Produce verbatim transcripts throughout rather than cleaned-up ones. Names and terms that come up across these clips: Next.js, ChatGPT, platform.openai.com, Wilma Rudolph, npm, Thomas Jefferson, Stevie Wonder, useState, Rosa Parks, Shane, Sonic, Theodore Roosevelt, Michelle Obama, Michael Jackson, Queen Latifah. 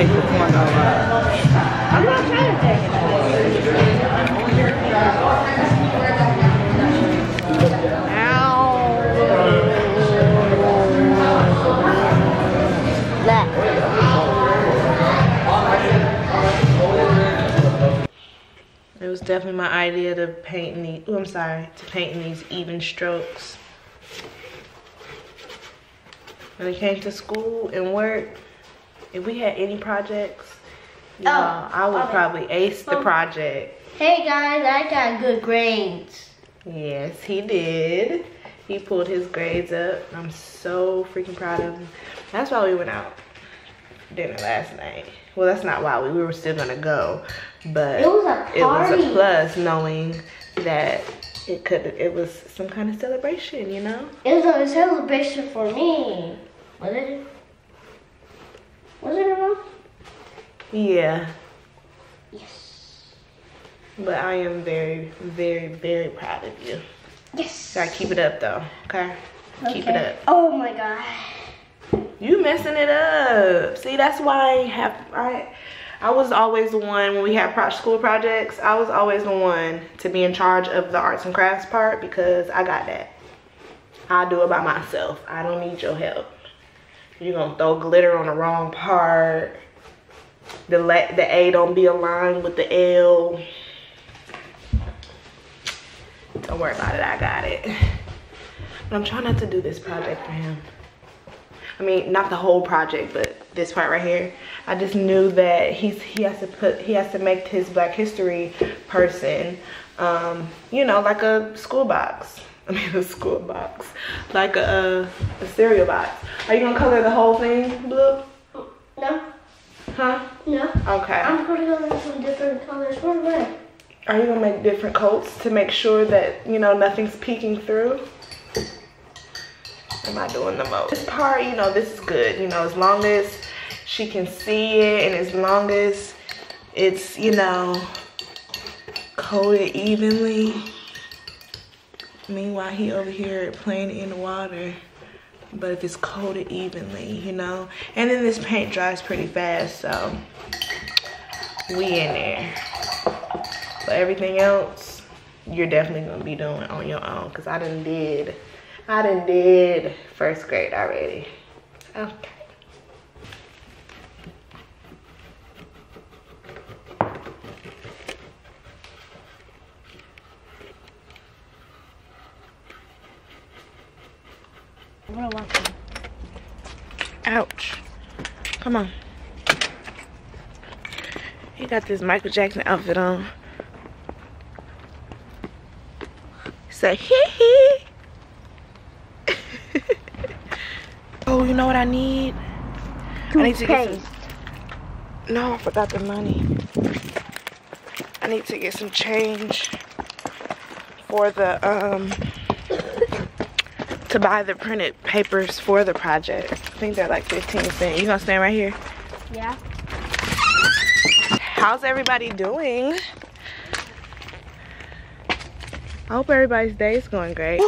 take the corn out. I'm not trying to take it. Ow. Left. It was definitely my idea to paint these, oh, I'm sorry, to paint these even strokes. When it came to school and work, if we had any projects, oh, I would okay. probably ace the project. Hey guys, I got good grades. Yes, he did. He pulled his grades up. I'm so freaking proud of him. That's why we went out dinner last night. Well, that's not why we, we were still gonna go, but it was a, party. It was a plus knowing that it could. It was some kind of celebration, you know. It was a celebration for me. Was it? Was it enough? Yeah. Yes. But I am very, very, very proud of you. Yes. Gotta keep it up though, okay? okay? Keep it up. Oh my God. You messing it up. See, that's why I have, I, I was always the one, when we had pro school projects, I was always the one to be in charge of the arts and crafts part because I got that. I'll do it by myself. I don't need your help. You're gonna throw glitter on the wrong part. The let the A don't be aligned with the L. Don't worry about it, I got it. But I'm trying not to do this project for him. I mean, not the whole project, but this part right here. I just knew that he's he has to put he has to make his Black History person, um, you know, like a school box. I mean, a school box, like a, a, a cereal box. Are you gonna color the whole thing blue? No. Huh? No. Okay. I'm gonna color some different colors. What am I? Are you gonna make different coats to make sure that, you know, nothing's peeking through? Am I doing the most? This part, you know, this is good. You know, as long as she can see it and as long as it's, you know, coated evenly. Meanwhile, he over here playing in the water, but if it's coated evenly, you know? And then this paint dries pretty fast, so we in there. But everything else, you're definitely gonna be doing on your own, cause I done did, I done did first grade already. Okay. We're watching. Ouch. Come on. He got this Michael Jackson outfit on. Say hee hee. Oh, you know what I need? I need to get some. No, I forgot the money. I need to get some change for the um to buy the printed papers for the project. I think they're like fifteen cents. You gonna stand right here? Yeah. How's everybody doing? I hope everybody's day is going great. Ew,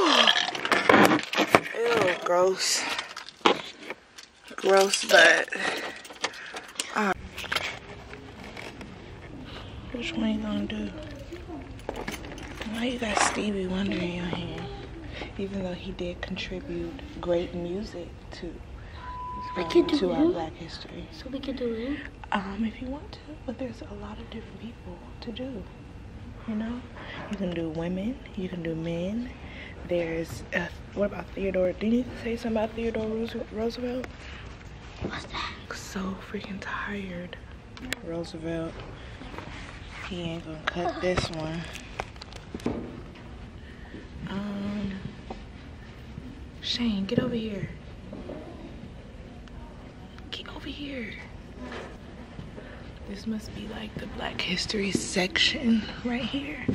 gross. Gross, but. Um, which one you gonna do? Why you got Stevie Wonder in your hand? Even though he did contribute great music to, um, I can do to our Black History. So we can do it? Um, if you want to, but there's a lot of different people to do, you know? You can do women, you can do men. There's, uh, what about Theodore? Didn't you say something about Theodore Roosevelt? What's that? So freaking tired. Roosevelt, he ain't gonna cut this one. Um, Shane, get over here. Get over here. This must be like the Black History section right here. I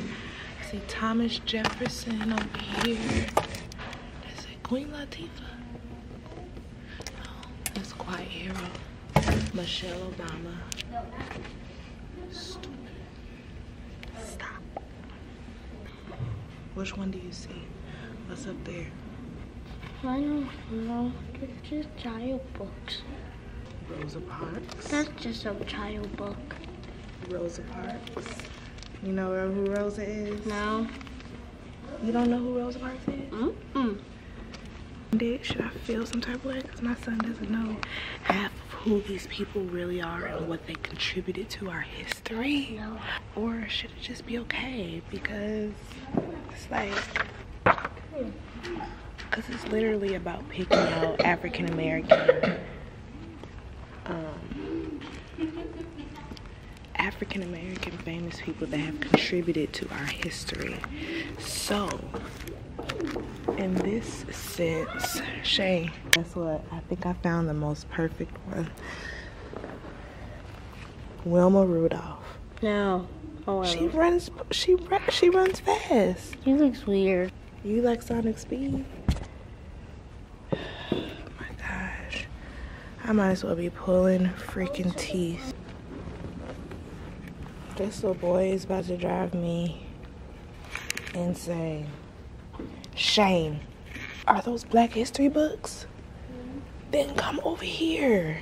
see Thomas Jefferson over here. That's it, Queen Latifah. Oh, that's Quiet Hero. Michelle Obama. Stupid. Stop. Which one do you see? What's up there? I don't know. It's just giant books. Rosa Parks. That's just some child book. Rosa Parks. You know who Rosa is? No. You don't know who Rosa Parks is? Mm-mm. Should I feel some type of way? Because my son doesn't know half of who these people really are and what they contributed to our history. No. Or should it just be okay? Because it's like, because it's literally about picking out African American, um, African American famous people that have contributed to our history. So, in this sense, Shane, guess what? I think I found the most perfect one. Wilma Rudolph. No. Oh, she runs. She she runs fast. He looks weird. You like Sonic speed? Oh my gosh! I might as well be pulling freaking teeth. This little boy is about to drive me insane. Shane, are those black history books? Mm-hmm. Then come over here.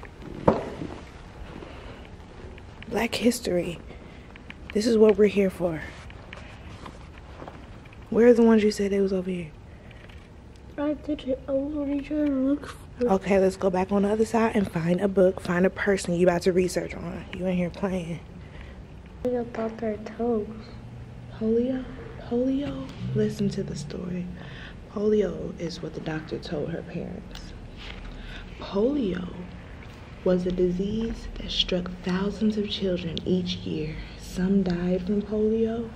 Black history. This is what we're here for. Where are the ones you said they was over here? I didn't. I was already trying to look for. Okay, let's go back on the other side and find a book. Find a person you about to research on. You in here playing. I thought their toes. Polio? Polio? Listen to the story. Polio is what the doctor told her parents. Polio was a disease that struck thousands of children each year. Some died from polio,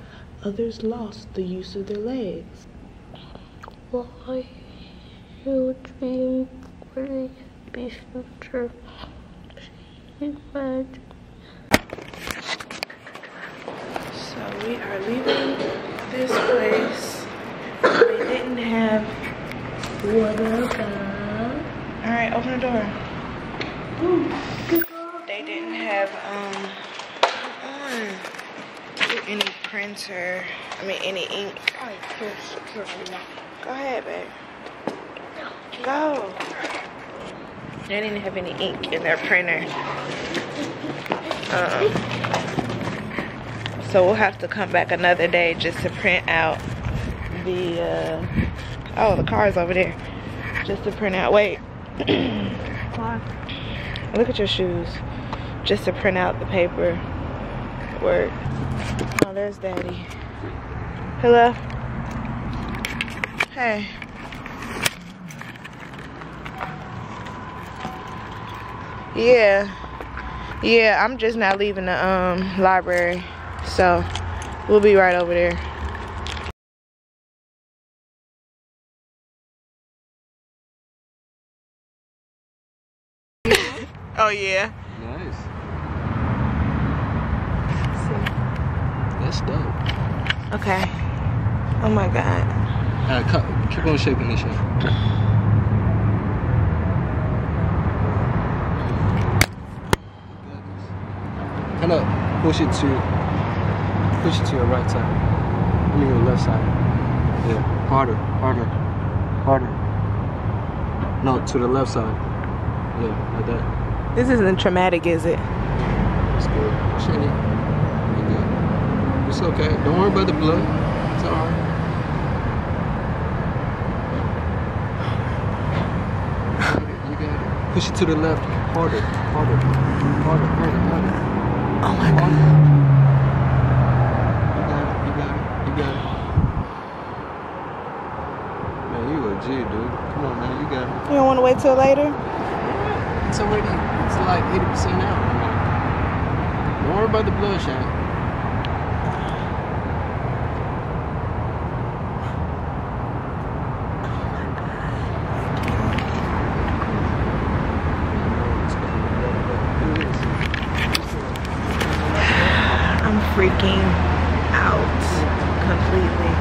others lost the use of their legs. Why would be important be future? So we are leaving this place. We didn't have water. All right, open the door. Ooh. They didn't have um any printer. I mean any ink. Go ahead, babe. Go. They didn't have any ink in their printer. Uh-uh. So we'll have to come back another day just to print out the, uh, oh, the car's over there. Just to print out, wait. Look at your shoes. Just to print out the paper. Word. Oh, there's Daddy. Hello? Hey. Yeah. Yeah, I'm just now leaving the, um, library. So, we'll be right over there. Oh, yeah. Nice. That's dope. Okay. Oh, my God. All right, keep on shaking this shit. Kind of push it to... Push it to your right side. I mean your left side. Yeah. Harder, harder, harder. No, to the left side. Yeah, like that. This isn't traumatic, is it? It's good. Shitty. You're good. It's okay. Don't worry about the blood. It's alright. You got it. Push it to the left. Harder, harder, harder, harder, harder. Oh my God. Harder. Dude, come on, man, you got it. You don't want to wait till later? Yeah, it's already, it's like eighty percent out. Man. Don't worry about the bloodshed. I'm freaking out completely.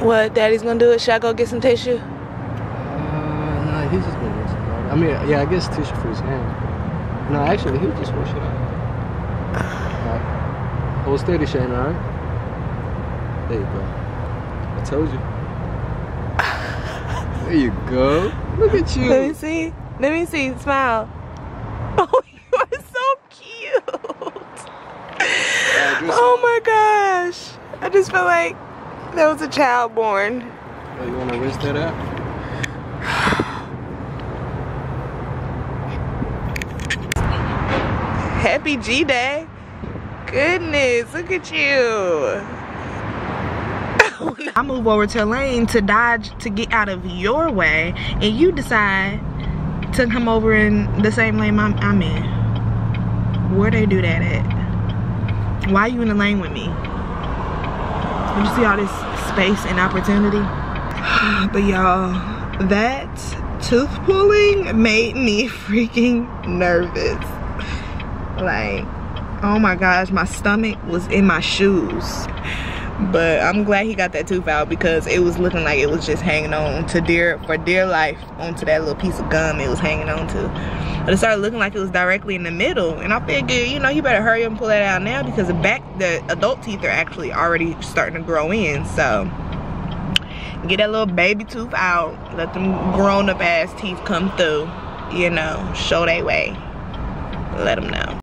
What, Daddy's gonna do it? Should I go get some tissue? Uh, nah, he's just gonna get some water. I mean, yeah, I guess tissue for his hand. No, actually, he'll just wash it out. Alright. Hold steady, Shane, alright? There you go. I told you. There you go. Look at you. Let me see. Let me see. Smile. Oh, you are so cute. Oh my gosh. I just feel like there was a child born. Oh, you want to rinse that out? Happy G Day. Goodness, look at you. I move over to a lane to dodge, to get out of your way, and you decide to come over in the same lane I'm, I'm in. Where they do that at? Why are you in the lane with me? Did you see all this space and opportunity? But y'all, that tooth pulling made me freaking nervous. Like, oh my gosh, my stomach was in my shoes. But I'm glad he got that tooth out, because it was looking like it was just hanging on to dear, for dear life onto that little piece of gum it was hanging on to. But it started looking like it was directly in the middle. And I figured, you know, you better hurry up and pull that out now, because the back, the adult teeth are actually already starting to grow in. So get that little baby tooth out. Let them grown up ass teeth come through. You know, show they way. Let them know.